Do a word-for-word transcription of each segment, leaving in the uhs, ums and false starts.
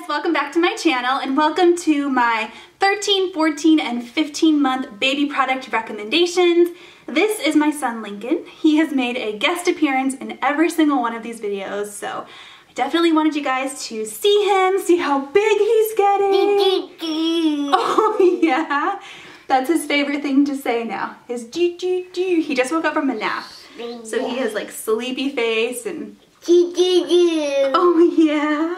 guys, welcome back to my channel and welcome to my thirteen, fourteen, and fifteen month baby product recommendations. This is my son Lincoln. He has made a guest appearance in every single one of these videos, so I definitely wanted you guys to see him, see how big he's getting. Oh yeah, that's his favorite thing to say now, is doo doo doo. He just woke up from a nap, so he has like sleepy face and oh yeah.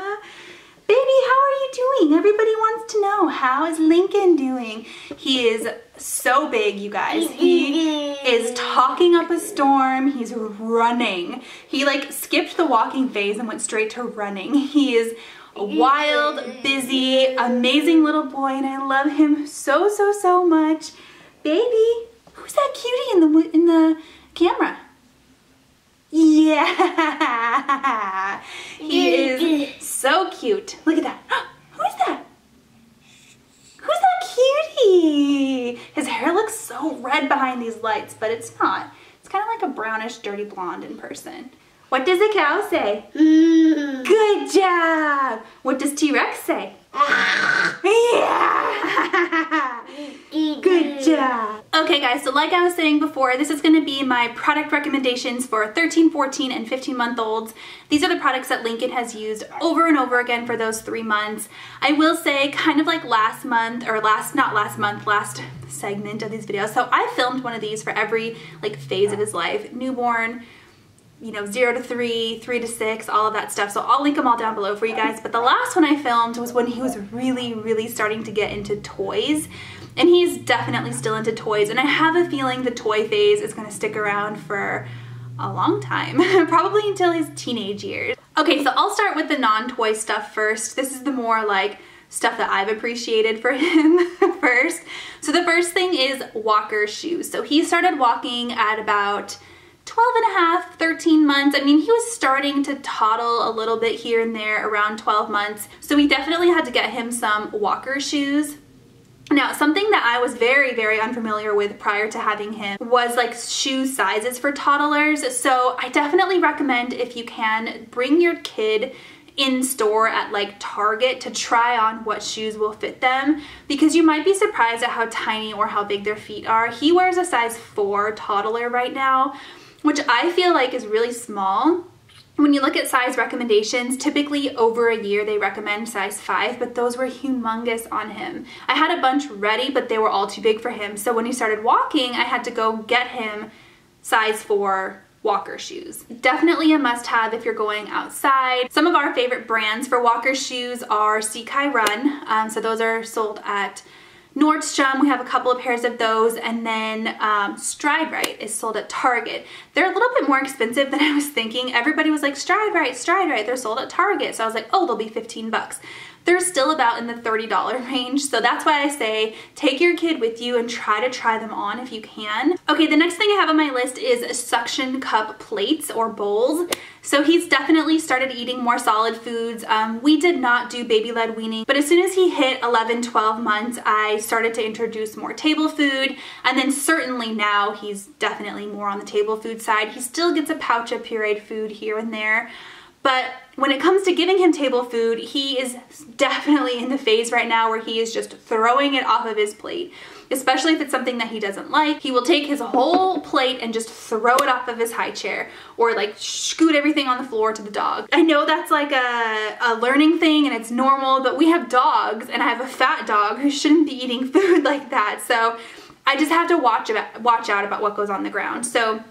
Baby, how are you doing? Everybody wants to know, how is Lincoln doing? He is so big, you guys. He is talking up a storm. He's running. He like skipped the walking phase and went straight to running. He is a wild, busy, amazing little boy, and I love him so, so, so much. Baby, who's that cutie in the, in the camera? Yeah, he is so cute. Look at that. Who's that? Who's that cutie? His hair looks so red behind these lights, but it's not. It's kind of like a brownish, dirty blonde in person. What does a cow say? Mm. Good job. What does T-Rex say? Yeah. Good job. Okay guys, so like I was saying before, this is going to be my product recommendations for thirteen, fourteen, and fifteen month olds. These are the products that Lincoln has used over and over again for those three months. I will say, kind of like last month, or last, not last month, last segment of these videos, so I filmed one of these for every like phase of his life. Newborn, you know, zero to three, three to six, all of that stuff. So I'll link them all down below for you guys. But the last one I filmed was when he was really, really starting to get into toys. And he's definitely still into toys. And I have a feeling the toy phase is gonna stick around for a long time, probably until his teenage years. Okay, so I'll start with the non-toy stuff first. This is the more like stuff that I've appreciated for him first. So the first thing is walker shoes. So he started walking at about twelve and a half, thirteen months. I mean, he was starting to toddle a little bit here and there around twelve months. So we definitely had to get him some walker shoes. Now, something that I was very, very unfamiliar with prior to having him was like shoe sizes for toddlers. So I definitely recommend, if you can, bring your kid in store at like Target to try on what shoes will fit them, because you might be surprised at how tiny or how big their feet are. He wears a size four toddler right now, which I feel like is really small. When you look at size recommendations, typically over a year they recommend size five, but those were humongous on him. I had a bunch ready, but they were all too big for him. So when he started walking, I had to go get him size four walker shoes. Definitely a must-have if you're going outside. Some of our favorite brands for walker shoes are See Kai Run. Um, so those are sold at Nordstrom. We have a couple of pairs of those, and then um, Stride Rite is sold at Target. They're a little bit more expensive than I was thinking. Everybody was like, Stride Rite, Stride Rite, they're sold at Target. So I was like, oh, they'll be fifteen bucks. They're still about in the thirty dollar range, so that's why I say take your kid with you and try to try them on if you can. Okay, the next thing I have on my list is suction cup plates or bowls. So he's definitely started eating more solid foods. Um, we did not do baby-led weaning, but as soon as he hit eleven, twelve months, I started to introduce more table food, and then certainly now he's definitely more on the table food side. He still gets a pouch of pureed food here and there, but when it comes to giving him table food, he is definitely in the phase right now where he is just throwing it off of his plate, especially if it's something that he doesn't like. He will take his whole plate and just throw it off of his high chair, or like scoot everything on the floor to the dog. I know that's like a, a learning thing and it's normal, but we have dogs, and I have a fat dog who shouldn't be eating food like that. So I just have to watch, about, watch out about what goes on the ground. So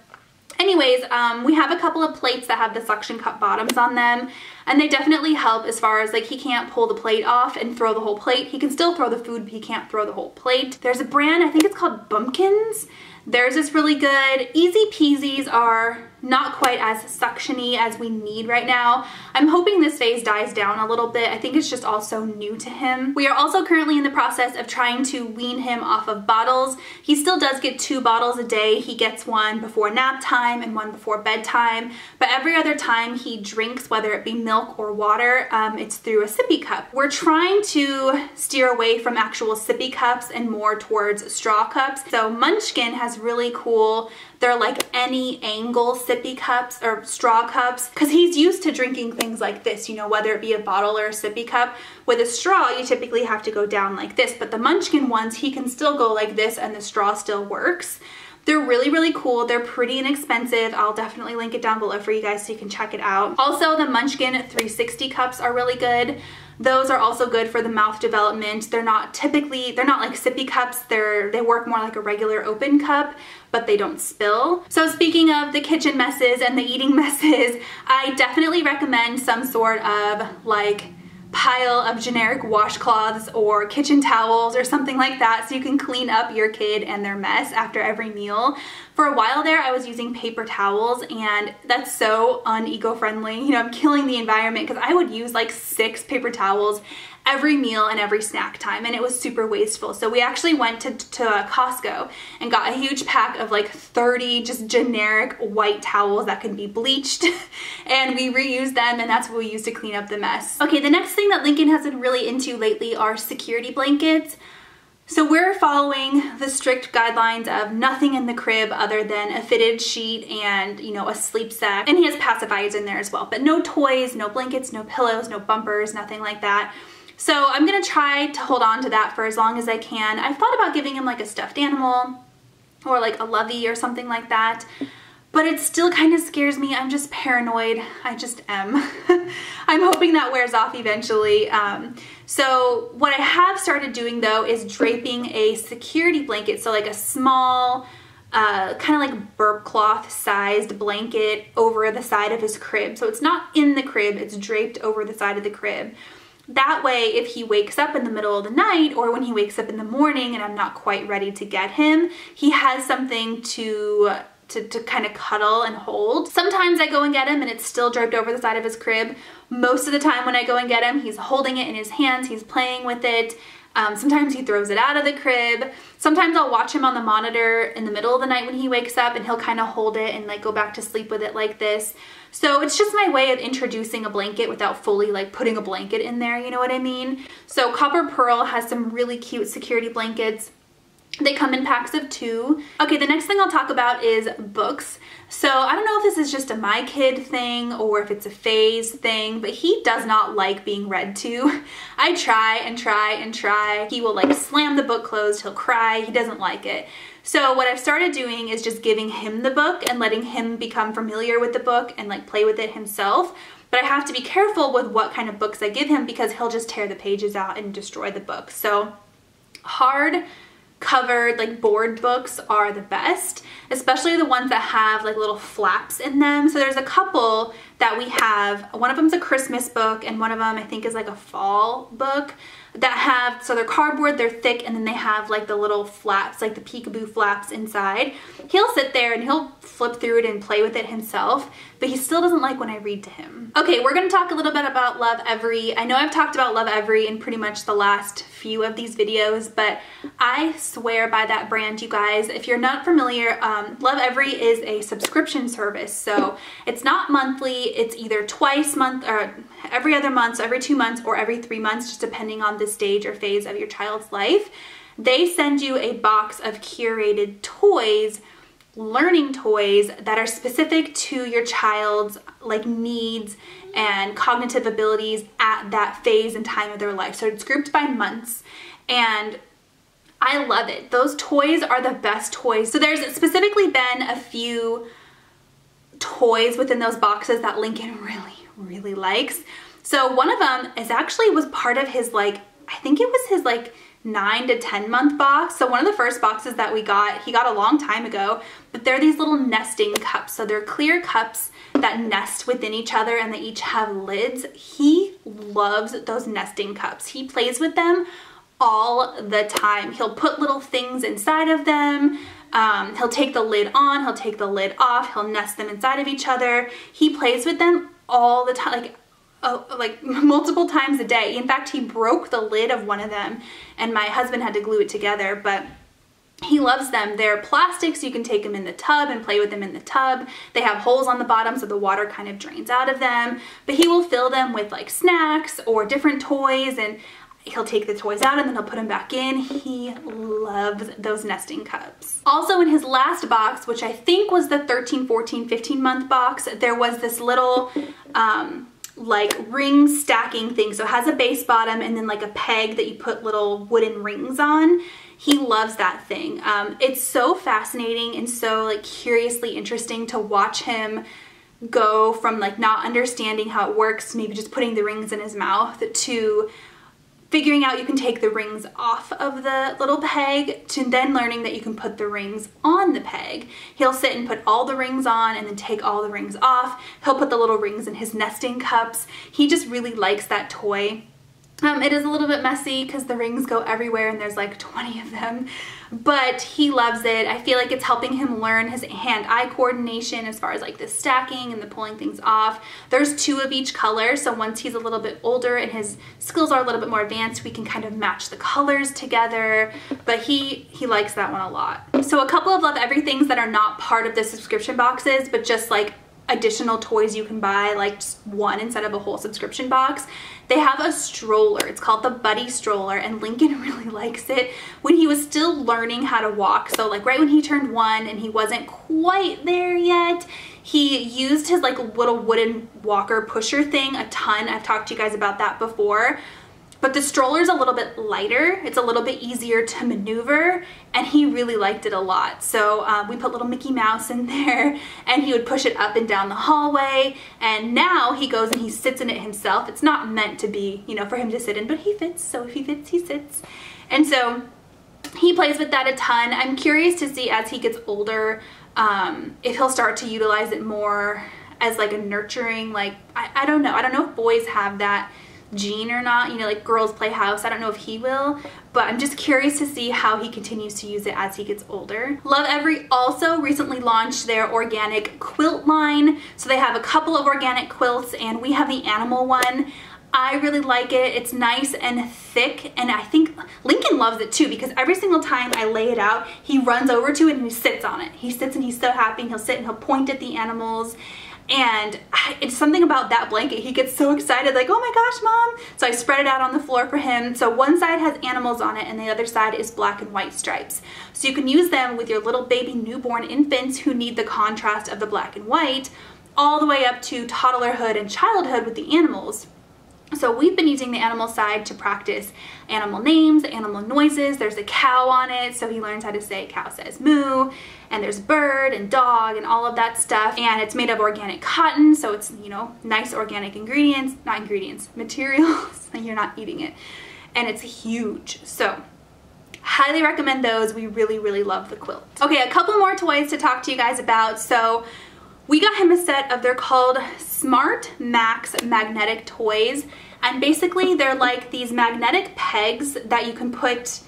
anyways, um, we have a couple of plates that have the suction cup bottoms on them, and they definitely help as far as like he can't pull the plate off and throw the whole plate. He can still throw the food, but he can't throw the whole plate. There's a brand, I think it's called Bumkins. Theirs is really good. E Z P Zs are not quite as suction-y as we need right now. I'm hoping this phase dies down a little bit. I think it's just all so new to him. We are also currently in the process of trying to wean him off of bottles. He still does get two bottles a day. He gets one before nap time and one before bedtime, but every other time he drinks, whether it be milk or water, um, it's through a sippy cup. We're trying to steer away from actual sippy cups and more towards straw cups. So Munchkin has really cool, they're like any angle sippy sippy cups or straw cups, because he's used to drinking things like this, you know, whether it be a bottle or a sippy cup. With a straw, you typically have to go down like this, but the Munchkin ones, he can still go like this and the straw still works. They're really, really cool. They're pretty inexpensive. I'll definitely link it down below for you guys so you can check it out. Also, the Munchkin three sixty cups are really good. Those are also good for the mouth development. They're not typically, they're not like sippy cups. They're, they work more like a regular open cup, but they don't spill. So speaking of the kitchen messes and the eating messes, I definitely recommend some sort of like pile of generic washcloths or kitchen towels or something like that so you can clean up your kid and their mess after every meal. For a while there, I was using paper towels, and that's so un-eco-friendly. You know, I'm killing the environment because I would use like six paper towels every meal and every snack time, and it was super wasteful. So we actually went to, to uh, Costco and got a huge pack of like thirty just generic white towels that can be bleached, and we reused them, and that's what we used to clean up the mess. Okay, the next thing that Lincoln has been really into lately are security blankets. So we're following the strict guidelines of nothing in the crib other than a fitted sheet and, you know, a sleep sack. And he has pacifiers in there as well, but no toys, no blankets, no pillows, no bumpers, nothing like that. So I'm gonna try to hold on to that for as long as I can. I've thought about giving him like a stuffed animal or like a lovey or something like that, but it still kind of scares me. I'm just paranoid. I just am. I'm hoping that wears off eventually. Um, so what I have started doing though is draping a security blanket. So like a small, Uh, kind of like burp cloth sized blanket over the side of his crib. So it's not in the crib, it's draped over the side of the crib. That way, if he wakes up in the middle of the night or when he wakes up in the morning and I'm not quite ready to get him, he has something to to, to kind of cuddle and hold. Sometimes I go and get him and it's still draped over the side of his crib. Most of the time when I go and get him, he's holding it in his hands, he's playing with it. Um, sometimes he throws it out of the crib. Sometimes I'll watch him on the monitor in the middle of the night when he wakes up, and he'll kind of hold it and like go back to sleep with it like this. So it's just my way of introducing a blanket without fully like putting a blanket in there, you know what I mean? So Copper Pearl has some really cute security blankets. They come in packs of two. Okay, the next thing I'll talk about is books. So I don't know if this is just a my kid thing or if it's a phase thing, but he does not like being read to. I try and try and try. He will like slam the book closed, he'll cry, he doesn't like it. So what I've started doing is just giving him the book and letting him become familiar with the book and like play with it himself. But I have to be careful with what kind of books I give him because he'll just tear the pages out and destroy the book. So hard covered like board books are the best, especially the ones that have like little flaps in them. So there's a couple that we have. One of them's a Christmas book and one of them I think is like a fall book that have, so they're cardboard, they're thick, and then they have like the little flaps, like the peekaboo flaps inside. He'll sit there and he'll flip through it and play with it himself, but he still doesn't like when I read to him. Okay, we're gonna talk a little bit about Lovevery. I know I've talked about Lovevery in pretty much the last few of these videos, but I swear by that brand, you guys. If you're not familiar, um, Lovevery is a subscription service, so it's not monthly. It's either twice month or every other month, so every two months or every three months, just depending on the stage or phase of your child's life. They send you a box of curated toys, learning toys that are specific to your child's like needs and cognitive abilities at that phase and time of their life. So it's grouped by months, and I love it. Those toys are the best toys. So there's specifically been a few toys within those boxes that Lincoln really, really likes. So one of them is actually was part of his like, I think it was his like nine to ten month box. So one of the first boxes that we got, he got a long time ago, but they're these little nesting cups. So they're clear cups that nest within each other and they each have lids. He loves those nesting cups. He plays with them all the time. He'll put little things inside of them. Um, he'll take the lid on, he'll take the lid off, he'll nest them inside of each other. He plays with them all the time, like oh, like multiple times a day. In fact, he broke the lid of one of them and my husband had to glue it together, but he loves them. They're plastic, so you can take them in the tub and play with them in the tub. They have holes on the bottom so the water kind of drains out of them, but he will fill them with like snacks or different toys, and He'll take the toys out and then he'll put them back in. He loves those nesting cups. Also in his last box, which I think was the thirteen, fourteen, fifteen month box, there was this little um, like ring stacking thing. So it has a base bottom and then like a peg that you put little wooden rings on. He loves that thing. Um, it's so fascinating and so like curiously interesting to watch him go from like not understanding how it works, maybe just putting the rings in his mouth, to figuring out you can take the rings off of the little peg, to then learning that you can put the rings on the peg. He'll sit and put all the rings on and then take all the rings off. He'll put the little rings in his nesting cups. He just really likes that toy. Um, it is a little bit messy because the rings go everywhere and there's like twenty of them, but he loves it. I feel like it's helping him learn his hand-eye coordination as far as like the stacking and the pulling things off. There's two of each color, so once he's a little bit older and his skills are a little bit more advanced, we can kind of match the colors together, but he, he likes that one a lot. So a couple of Lovevery things that are not part of the subscription boxes, but just like additional toys you can buy, like just one instead of a whole subscription box. They have a stroller. It's called the Buddy Stroller, and Lincoln really likes it. When he was still learning how to walk, so like right when he turned one and he wasn't quite there yet, he used his like little wooden walker pusher thing a ton. I've talked to you guys about that before. But the stroller's a little bit lighter. It's a little bit easier to maneuver, and he really liked it a lot. So um, we put little Mickey Mouse in there, and he would push it up and down the hallway. And now he goes and he sits in it himself. It's not meant to be, you know, for him to sit in, but he fits. So if he fits, he sits. And so he plays with that a ton. I'm curious to see as he gets older um, if he'll start to utilize it more as like a nurturing, like, I, I don't know. I don't know if boys have that gene or not, you know, like girls play house. I don't know if he will, but I'm just curious to see how he continues to use it as he gets older. Lovevery also recently launched their organic quilt line. So they have a couple of organic quilts, and we have the animal one. I really like it. It's nice and thick, and I think Lincoln loves it too, because every single time I lay it out, he runs over to it and he sits on it. He sits and he's so happy, and he'll sit and he'll point at the animals. And it's something about that blanket. He gets so excited, like, oh my gosh, Mom. So I spread it out on the floor for him. So one side has animals on it and the other side is black and white stripes. So you can use them with your little baby newborn infants who need the contrast of the black and white, all the way up to toddlerhood and childhood with the animals. So we've been using the animal side to practice animal names, animal noises. There's a cow on it, so he learns how to say cow says moo, and there's bird and dog and all of that stuff. And it's made of organic cotton, so it's, you know, nice organic ingredients, not ingredients, materials, and you're not eating it. And it's huge, so highly recommend those. We really, really love the quilt. Okay, a couple more toys to talk to you guys about. So we got him a set of, they're called Smart Max magnetic toys, and basically they're like these magnetic pegs that you can put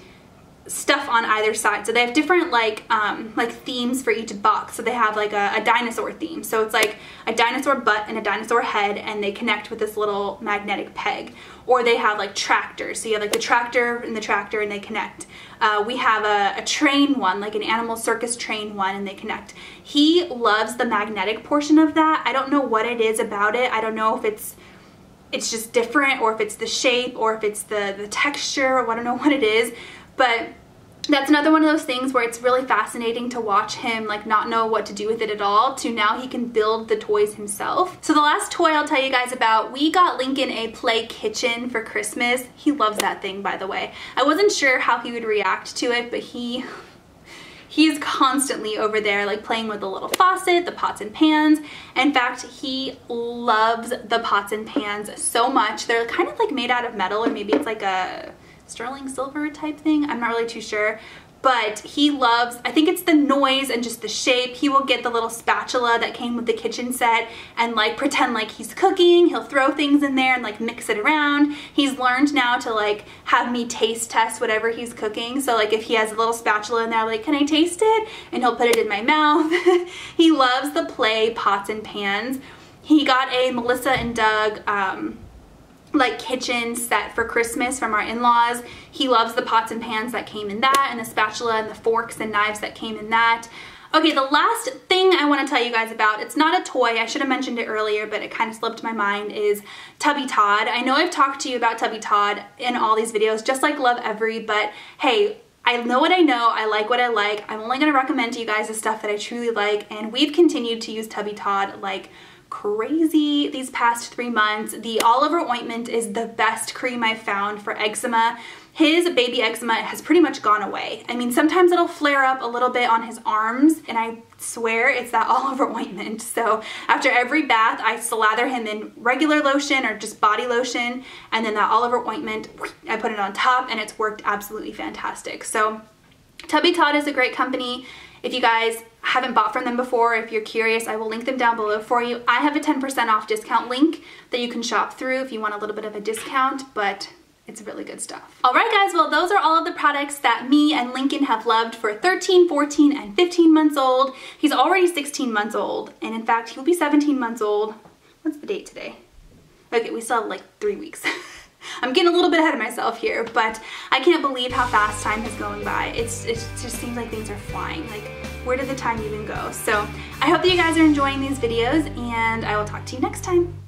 stuff on either side. So they have different like um, like themes for each box. So they have like a, a dinosaur theme. So it's like a dinosaur butt and a dinosaur head, and they connect with this little magnetic peg. Or they have like tractors. So you have like the tractor and the tractor and they connect. Uh, we have a, a train one, like an animal circus train one, and they connect. He loves the magnetic portion of that. I don't know what it is about it. I don't know if it's it's just different, or if it's the shape, or if it's the, the texture, or I don't know what it is. But that's another one of those things where it's really fascinating to watch him like not know what to do with it at all, to now he can build the toys himself. So the last toy I'll tell you guys about, we got Lincoln a play kitchen for Christmas. He loves that thing, by the way. I wasn't sure how he would react to it, but he he's constantly over there like playing with the little faucet, the pots and pans. In fact, he loves the pots and pans so much. They're kind of like made out of metal, or maybe it's like a sterling silver type thing. I'm not really too sure, but he loves, I think it's the noise and just the shape. He will get the little spatula that came with the kitchen set and like pretend like he's cooking. He'll throw things in there and like mix it around. He's learned now to like have me taste test whatever he's cooking. So like if he has a little spatula in there, I'm like, can I taste it? And he'll put it in my mouth. He loves the play pots and pans. He got a Melissa and Doug um, like kitchen set for Christmas from our in-laws. He loves the pots and pans that came in that, and the spatula and the forks and knives that came in that. Okay, the last thing I want to tell you guys about, it's not a toy, I should have mentioned it earlier, but it kind of slipped my mind, is Tubby Todd. I know I've talked to you about Tubby Todd in all these videos, just like Lovevery, but hey, I know what I know, I like what I like, I'm only going to recommend to you guys the stuff that I truly like, and we've continued to use Tubby Todd like crazy these past three months. The olive ointment is the best cream I've found for eczema. His baby eczema has pretty much gone away. I mean, sometimes it'll flare up a little bit on his arms, and I swear it's that olive ointment. So after every bath, I slather him in regular lotion or just body lotion, and then that olive ointment, I put it on top, and it's worked absolutely fantastic. So Tubby Todd is a great company. If you guys haven't bought from them before, if you're curious, I will link them down below for you. I have a ten percent off discount link that you can shop through if you want a little bit of a discount, but it's really good stuff. All right, guys, well, those are all of the products that me and Lincoln have loved for thirteen, fourteen, and fifteen months old. He's already sixteen months old, and in fact, he'll be seventeen months old. What's the date today? Okay, we still have like three weeks. I'm getting a little bit ahead of myself here, but I can't believe how fast time is going by. It's, it just seems like things are flying. Like, where did the time even go? So I hope that you guys are enjoying these videos, and I will talk to you next time.